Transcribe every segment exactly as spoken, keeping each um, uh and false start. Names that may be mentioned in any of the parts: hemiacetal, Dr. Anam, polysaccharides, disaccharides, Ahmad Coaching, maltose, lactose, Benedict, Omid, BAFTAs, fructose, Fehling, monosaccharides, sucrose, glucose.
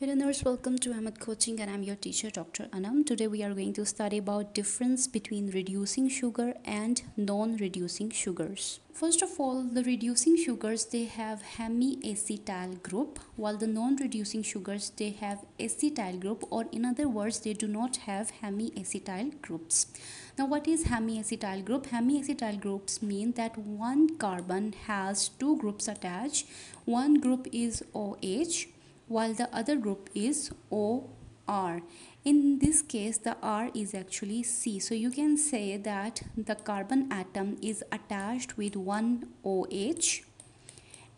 Hello learners, welcome to Ahmad Coaching and I'm your teacher Doctor Anam. Today we are going to study about difference between reducing sugar and non-reducing sugars. First of all, the reducing sugars, they have hemiacetal group, while the non-reducing sugars, they have acetyl group, or in other words, they do not have hemiacetal groups. Now what is hemiacetal group? Hemiacetal groups mean that one carbon has two groups attached. One group is O H, while the other group is O R. In this case, the R is actually C. So you can say that the carbon atom is attached with one O H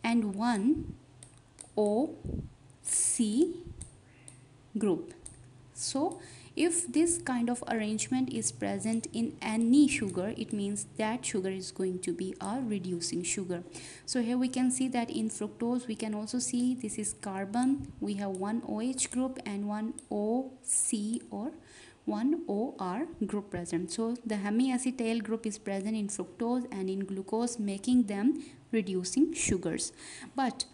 and one O C group. So if this kind of arrangement is present in any sugar, it means that sugar is going to be a reducing sugar. So here we can see that in fructose, we can also see this is carbon. We have one OH group and one O C or one O R group present. So the hemiacetal group is present in fructose and in glucose, making them reducing sugars. But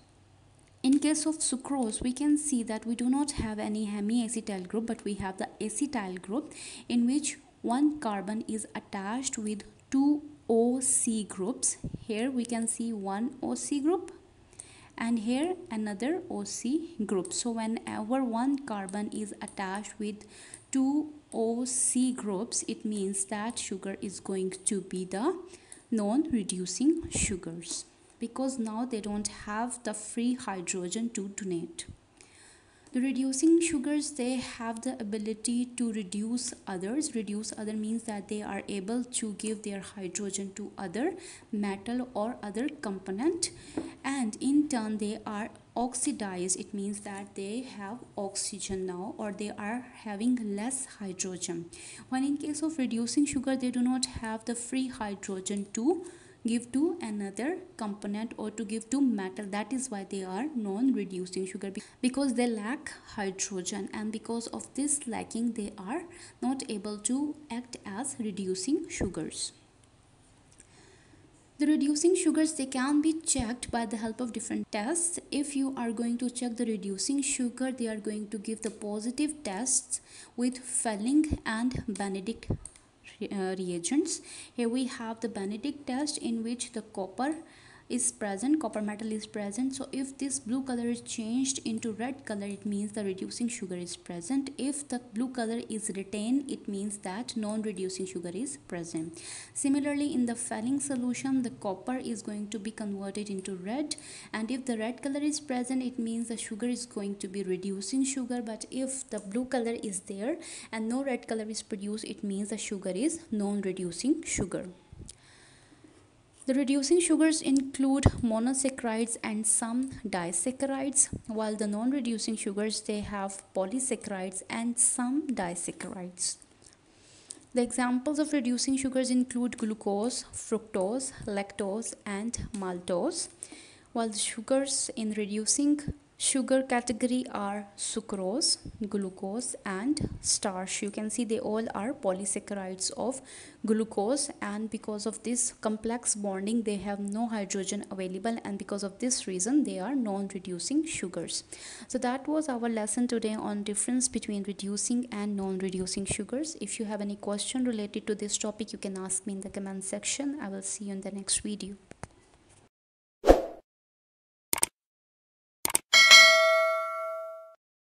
in case of sucrose, we can see that we do not have any hemiacetal group, but we have the acetyl group, in which one carbon is attached with two O C groups. Here we can see one O C group and here another O C group. So whenever one carbon is attached with two O C groups, it means that sugar is going to be the non-reducing sugars, because now they don't have the free hydrogen to donate. The reducing sugars, they have the ability to reduce others. Reduce other means that they are able to give their hydrogen to other metal or other component, and in turn they are oxidized. It means that they have oxygen now, or they are having less hydrogen. When in case of reducing sugar, they do not have the free hydrogen to give to another component or to give to metal. That is why they are non-reducing sugar, because they lack hydrogen, and because of this lacking they are not able to act as reducing sugars. The reducing sugars, they can be checked by the help of different tests. If you are going to check the reducing sugar, they are going to give the positive tests with Fehling and Benedict Uh, reagents. Here we have the Benedict test, in which the copper is present, copper metal is present. So if this blue color is changed into red color, it means the reducing sugar is present. If the blue color is retained, it means that non-reducing sugar is present. Similarly, in the Fehling solution, the copper is going to be converted into red, and if the red color is present, it means the sugar is going to be reducing sugar. But if the blue color is there and no red color is produced, it means the sugar is non-reducing sugar. The reducing sugars include monosaccharides and some disaccharides, while the non-reducing sugars, they have polysaccharides and some disaccharides. The examples of reducing sugars include glucose, fructose, lactose and maltose, while the sugars in reducing sugar category are sucrose, glucose and starch. You can see they all are polysaccharides of glucose, and because of this complex bonding they have no hydrogen available, and because of this reason they are non-reducing sugars. So that was our lesson today on difference between reducing and non-reducing sugars. If you have any question related to this topic, you can ask me in the comment section. I will see you in the next video.